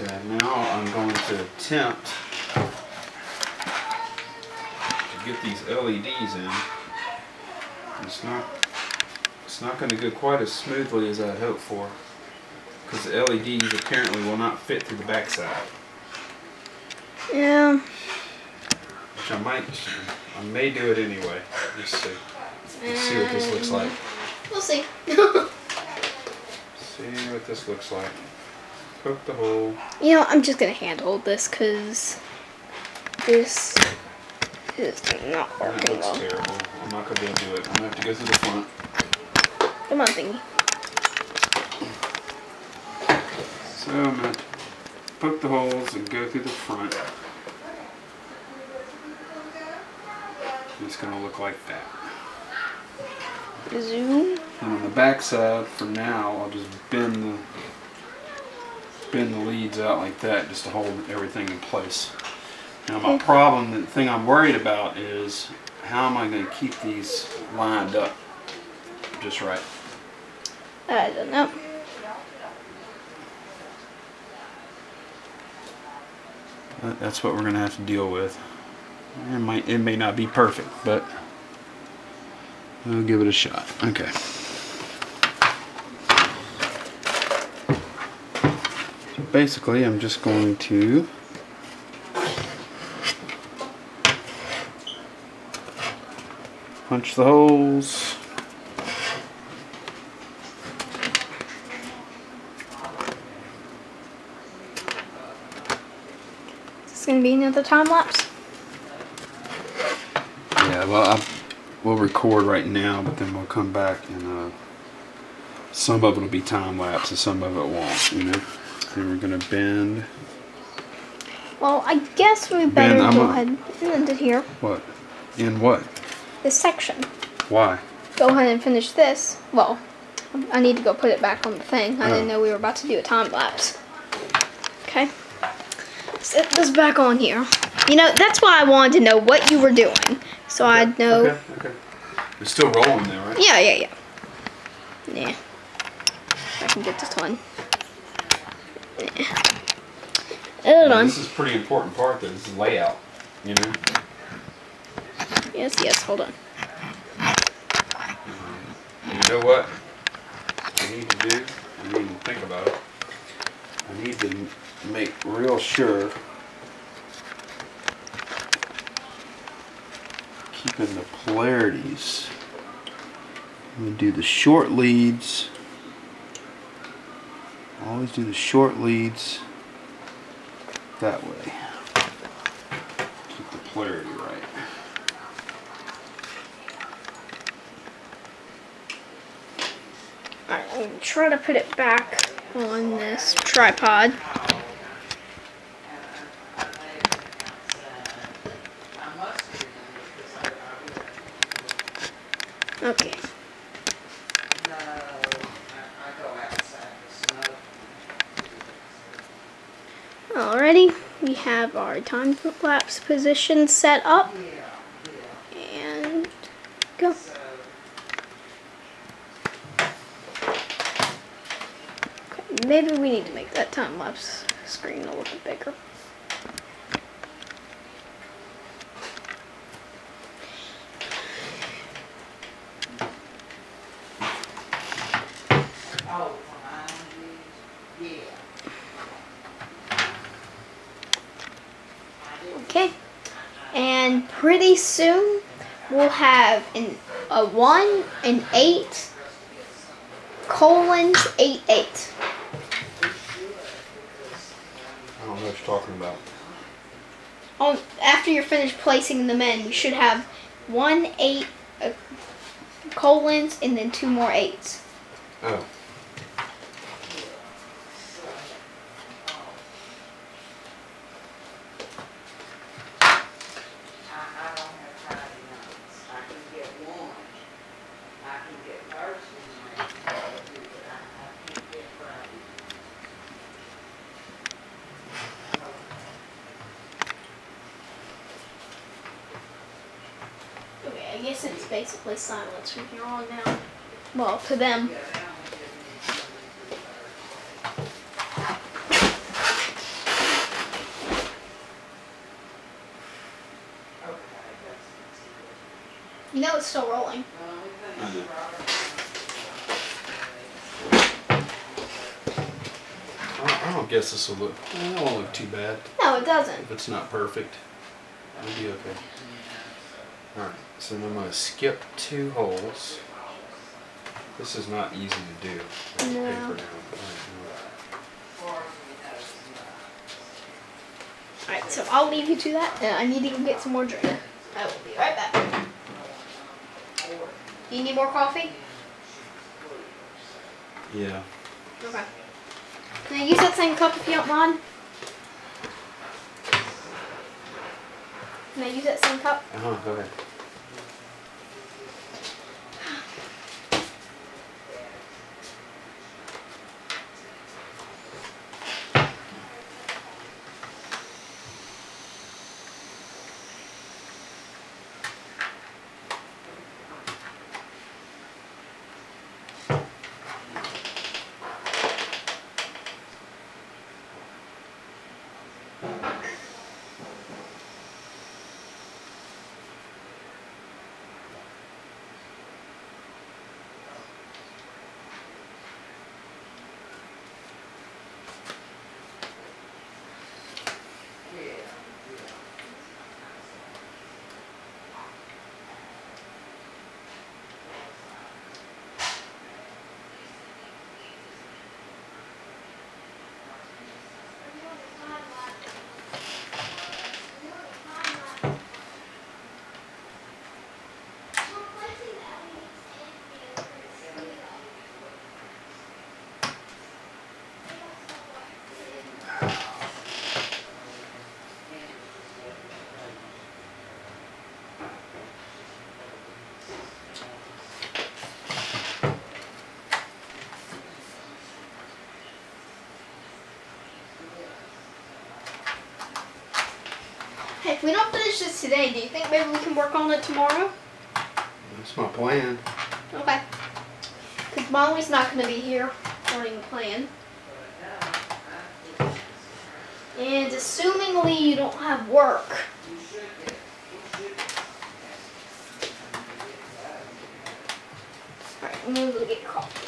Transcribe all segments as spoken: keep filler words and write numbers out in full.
Okay, now I'm going to attempt to get these L E Ds in. It's not, it's not going to go quite as smoothly as I hoped for, because the L E Ds apparently will not fit through the backside. Yeah. Which I might, I may do it anyway. Just see, let's see what this looks like. We'll see. See what this looks like. Poke the hole. You know, I'm just gonna hand hold this because this is not working. That looks well. Terrible. I'm not gonna be able to do it. I'm gonna have to go through the front. Come on, thingy. So I'm gonna poke the holes and go through the front. It's gonna look like that. Zoom. And on the back side, for now, I'll just bend the bend the leads out like that just to hold everything in place. Now my problem, the thing I'm worried about is how am I going to keep these lined up just right? I don't know. That's what we're going to have to deal with. It might, it may not be perfect, but we'll give it a shot. Okay. Basically, I'm just going to punch the holes. Is this going to be another time lapse? Yeah, well, I'll, we'll record right now, but then we'll come back and uh, some of it will be time lapse and some of it won't, you know? And we're gonna bend. Well, I guess we better bend, go a, ahead and end it here. What? In what? This section. Why? Go ahead and finish this. Well, I need to go put it back on the thing. I oh. didn't know we were about to do a time lapse. Okay. Set this back on here. You know, that's why I wanted to know what you were doing, so okay. I'd know. Okay. Okay. It's still rolling there, right? Yeah. Yeah. Yeah. Yeah. I can get this one. Hold on. This is a pretty important part, though. This is layout, you know? Yes, yes, hold on. You know what I need to do? I need to think about it. I need to make real sure keeping the polarities. I'm going to do the short leads. Always do the short leads that way. Keep the polarity right. Alright, I'm gonna try to put it back on this tripod. Okay. Alrighty, we have our time lapse position set up and go. Okay, maybe we need to make that time lapse screen a little bit bigger. Pretty soon we'll have an, a one and eight colon eight eight. I don't know what you're talking about. Um, after you're finished placing them in, you should have one eight uh, colons and then two more eights. Oh. I guess it's basically silence from here on now. Well, to them. No, it's still rolling. Mm-hmm. I don't guess this will look, it won't look too bad. No, it doesn't. If it's not perfect, it'll be okay. Alright, so then I'm going to skip two holes. This is not easy to do. Like no. Paper down. Alright, so I'll leave you to that. Uh, I need to go get some more drink. I will be right back. Do you need more coffee? Yeah. Okay. Can I use that same cup if you don't mind? Can I use that same cup? Uh-huh, go ahead. Hey, if we don't finish this today, do you think maybe we can work on it tomorrow? That's my plan. Okay. Because Molly's not going to be here according to plan. And assumingly you don't have work. Alright, I'm going to go get coffee.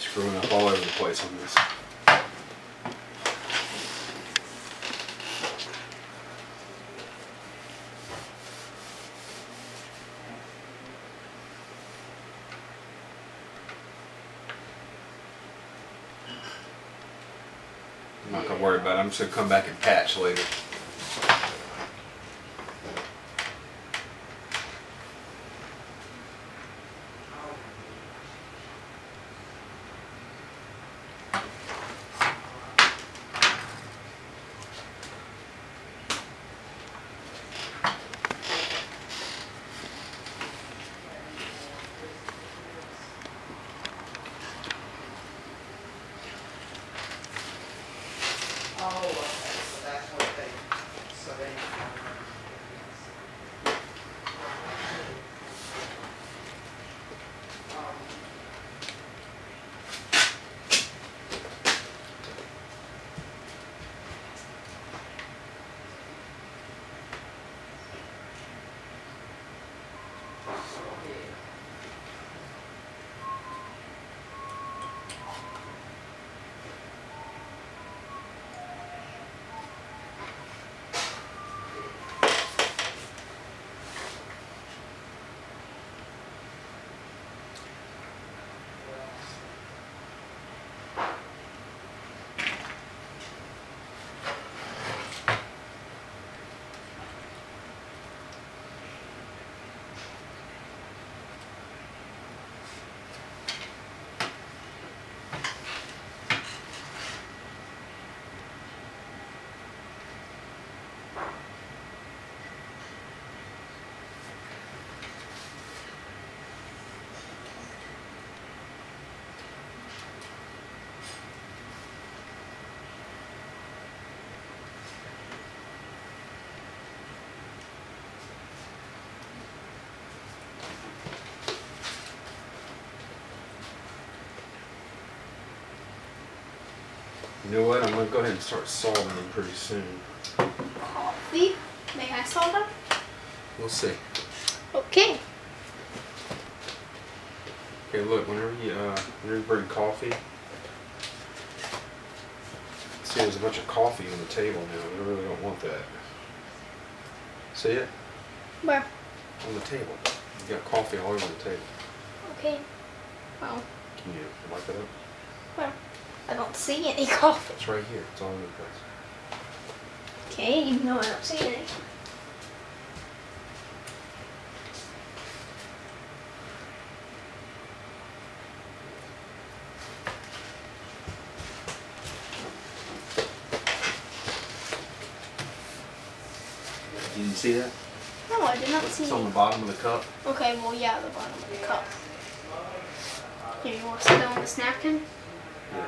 Screwing up all over the place on this. I'm not going to worry about it. I'm just going to come back and patch later. You know what? I'm going to go ahead and start soldering them pretty soon. See? May I solder? We'll see. Okay. Okay, look, whenever you, uh, whenever you bring coffee, see there's a bunch of coffee on the table now. You really don't want that. See it? Where? On the table. You got coffee all over the table. Okay. Wow. Can you light that up? Where? I don't see any coffee. It's right here. It's all over the place. Okay, you know I don't see any. Did you see that? No, I did not it's see it. It's on the bottom of the cup. Okay, well, yeah, the bottom of the cup. Here, you want to sit down on this napkin? Yeah.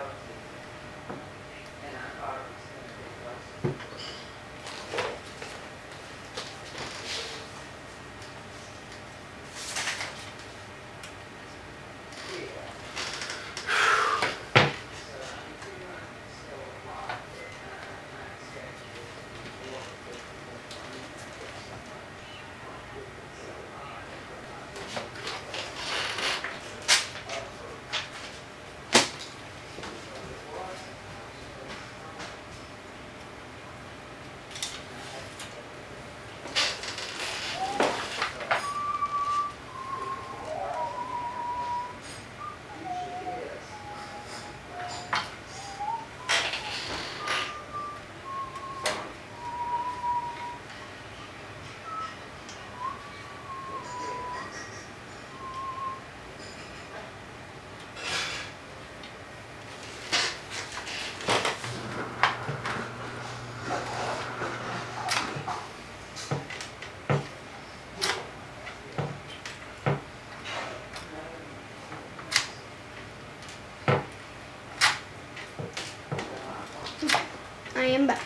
I am back.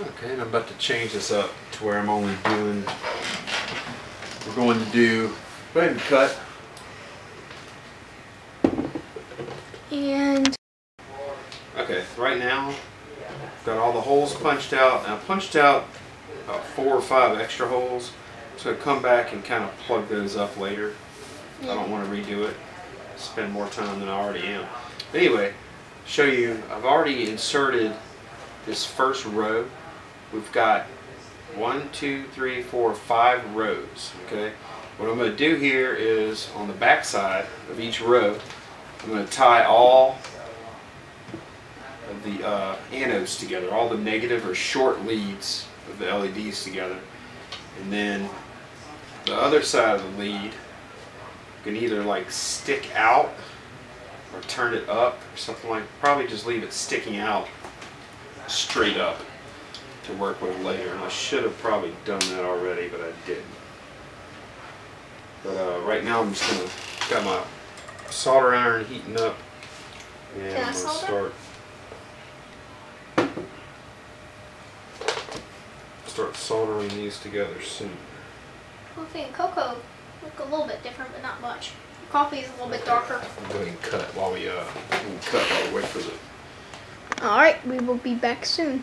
Okay, and I'm about to change this up to where I'm only doing, we're going to do, go ahead and cut. And. Okay, right now, I've got all the holes punched out, and I punched out about four or five extra holes, so I come back and kind of plug those up later. Yeah. I don't want to redo it. Spend more time than I already am. Anyway, show you, I've already inserted this first row. We've got one, two, three, four, five rows. Okay. What I'm going to do here is on the back side of each row, I'm going to tie all of the uh, anodes together, all the negative or short leads of the L E Ds together. And then the other side of the lead, you can either like stick out or turn it up or something like that. Probably just leave it sticking out straight up to work with later. And I should have probably done that already, but I didn't. But uh, right now I'm just gonna got my solder iron heating up, and Can I'm I gonna solder? start start soldering these together soon. Coffee and cocoa look a little bit different, but not much. Coffee is a little bit darker. I'm going to cut while we uh, cut while we wait for the. All right, we will be back soon.